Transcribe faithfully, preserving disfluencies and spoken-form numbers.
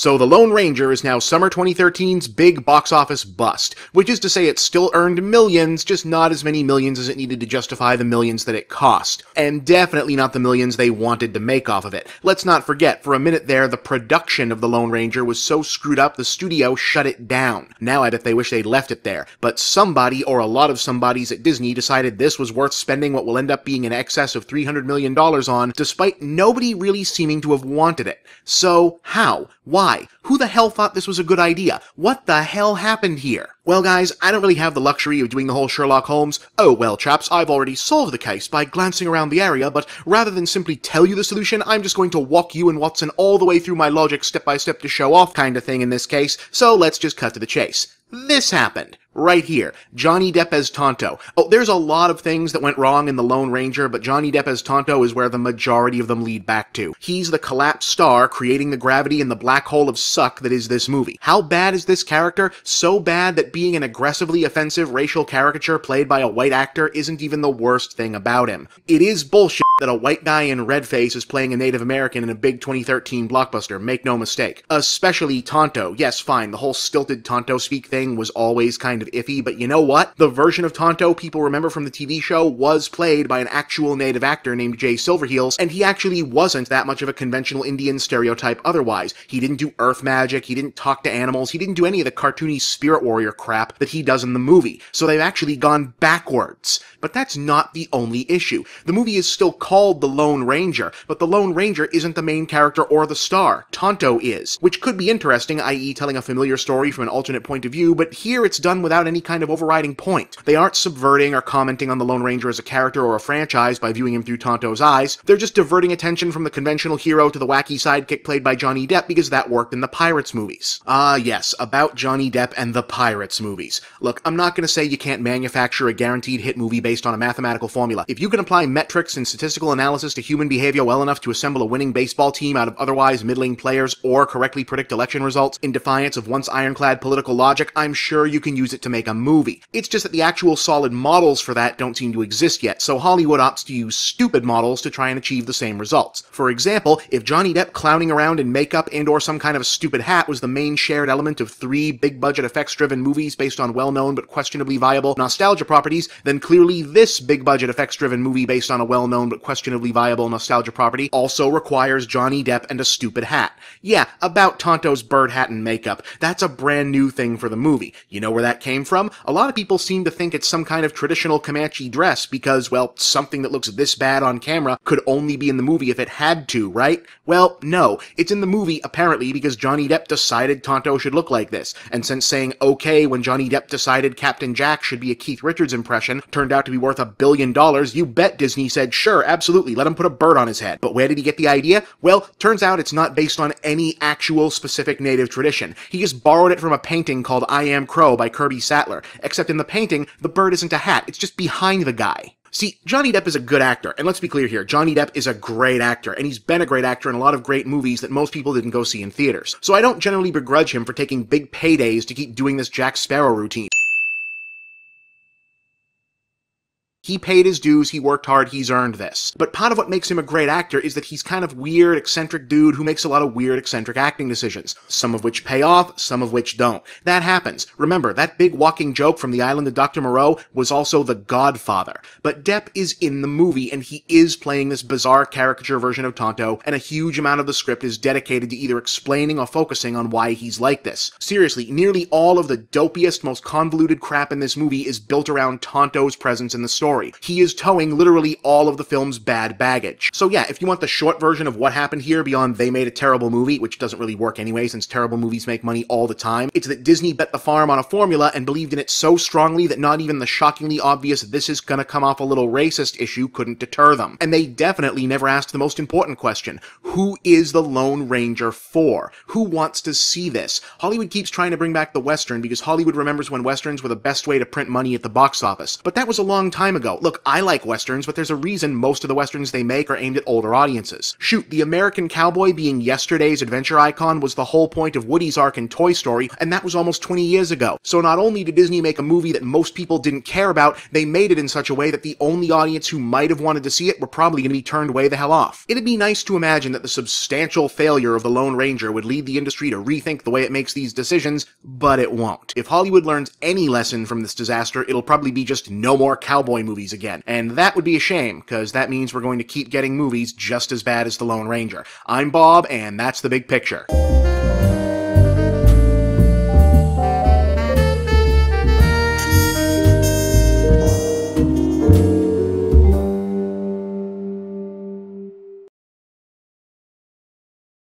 So The Lone Ranger is now summer twenty thirteen's big box office bust, which is to say it still earned millions, just not as many millions as it needed to justify the millions that it cost, and definitely not the millions they wanted to make off of it. Let's not forget, for a minute there, the production of The Lone Ranger was so screwed up the studio shut it down. Now I bet they wish they'd left it there, but somebody or a lot of somebodies at Disney decided this was worth spending what will end up being in excess of three hundred million dollars on, despite nobody really seeming to have wanted it. So how? Why? Who the hell thought this was a good idea? What the hell happened here? Well guys, I don't really have the luxury of doing the whole Sherlock Holmes, oh well chaps, I've already solved the case by glancing around the area, but rather than simply tell you the solution, I'm just going to walk you and Watson all the way through my logic step by step to show off kind of thing in this case, so let's just cut to the chase. This happened. Right here. Johnny Depp as Tonto. Oh, there's a lot of things that went wrong in The Lone Ranger, but Johnny Depp as Tonto is where the majority of them lead back to. He's the collapsed star creating the gravity and the black hole of suck that is this movie. How bad is this character? So bad that being an aggressively offensive racial caricature played by a white actor isn't even the worst thing about him. It is bullshit that a white guy in red face is playing a Native American in a big twenty thirteen blockbuster, make no mistake. Especially Tonto. Yes, fine, the whole stilted Tonto speak thing was always kind of iffy, but you know what? The version of Tonto people remember from the T V show was played by an actual Native actor named Jay Silverheels, and he actually wasn't that much of a conventional Indian stereotype otherwise. He didn't do earth magic, he didn't talk to animals, he didn't do any of the cartoony spirit warrior crap that he does in the movie, so they've actually gone backwards. But that's not the only issue. The movie is still called The Lone Ranger, but The Lone Ranger isn't the main character or the star. Tonto is, which could be interesting, that is telling a familiar story from an alternate point of view, but here it's done without any kind of overriding point. They aren't subverting or commenting on the Lone Ranger as a character or a franchise by viewing him through Tonto's eyes. They're just diverting attention from the conventional hero to the wacky sidekick played by Johnny Depp because that worked in the Pirates movies. Ah yes, about Johnny Depp and the Pirates movies. Look, I'm not gonna say you can't manufacture a guaranteed hit movie based on a mathematical formula. If you can apply metrics and statistical analysis to human behavior well enough to assemble a winning baseball team out of otherwise middling players or correctly predict election results in defiance of once ironclad political logic, I'm sure you can use it to make a movie. It's just that the actual solid models for that don't seem to exist yet, so Hollywood opts to use stupid models to try and achieve the same results. For example, if Johnny Depp clowning around in makeup and or some kind of a stupid hat was the main shared element of three big-budget effects-driven movies based on well-known but questionably viable nostalgia properties, then clearly this big-budget effects-driven movie based on a well-known but questionably viable nostalgia property also requires Johnny Depp and a stupid hat. Yeah, about Tonto's bird hat and makeup. That's a brand new thing for the movie. You know where that came from? A lot of people seem to think it's some kind of traditional Comanche dress because, well, something that looks this bad on camera could only be in the movie if it had to, right? Well, no. It's in the movie, apparently, because Johnny Depp decided Tonto should look like this. And since saying okay when Johnny Depp decided Captain Jack should be a Keith Richards impression turned out to be worth a billion dollars, you bet Disney said, sure, absolutely, let him put a bird on his head. But where did he get the idea? Well, turns out it's not based on any actual specific Native tradition. He just borrowed it from a painting called I Am Crow by Kirby Sattler, except in the painting, the bird isn't a hat, it's just behind the guy. See, Johnny Depp is a good actor, and let's be clear here, Johnny Depp is a great actor, and he's been a great actor in a lot of great movies that most people didn't go see in theaters. So I don't generally begrudge him for taking big paydays to keep doing this Jack Sparrow routine. He paid his dues, he worked hard, he's earned this. But part of what makes him a great actor is that he's kind of weird, eccentric dude who makes a lot of weird, eccentric acting decisions. Some of which pay off, some of which don't. That happens. Remember, that big walking joke from the Island of Doctor Moreau was also the Godfather. But Depp is in the movie, and he is playing this bizarre caricature version of Tonto, and a huge amount of the script is dedicated to either explaining or focusing on why he's like this. Seriously, nearly all of the dopiest, most convoluted crap in this movie is built around Tonto's presence in the story. He is towing literally all of the film's bad baggage. So yeah, if you want the short version of what happened here beyond they made a terrible movie, which doesn't really work anyway since terrible movies make money all the time, it's that Disney bet the farm on a formula and believed in it so strongly that not even the shockingly obvious this is gonna come off a little racist issue couldn't deter them. And they definitely never asked the most important question. Who is the Lone Ranger for? Who wants to see this? Hollywood keeps trying to bring back the Western because Hollywood remembers when Westerns were the best way to print money at the box office. But that was a long time ago. go. Look, I like westerns, but there's a reason most of the westerns they make are aimed at older audiences. Shoot, the American cowboy being yesterday's adventure icon was the whole point of Woody's arc in Toy Story, and that was almost twenty years ago. So not only did Disney make a movie that most people didn't care about, they made it in such a way that the only audience who might have wanted to see it were probably going to be turned way the hell off. It'd be nice to imagine that the substantial failure of The Lone Ranger would lead the industry to rethink the way it makes these decisions, but it won't. If Hollywood learns any lesson from this disaster, it'll probably be just no more cowboy movies again. And that would be a shame, because that means we're going to keep getting movies just as bad as The Lone Ranger. I'm Bob, and that's The Big Picture.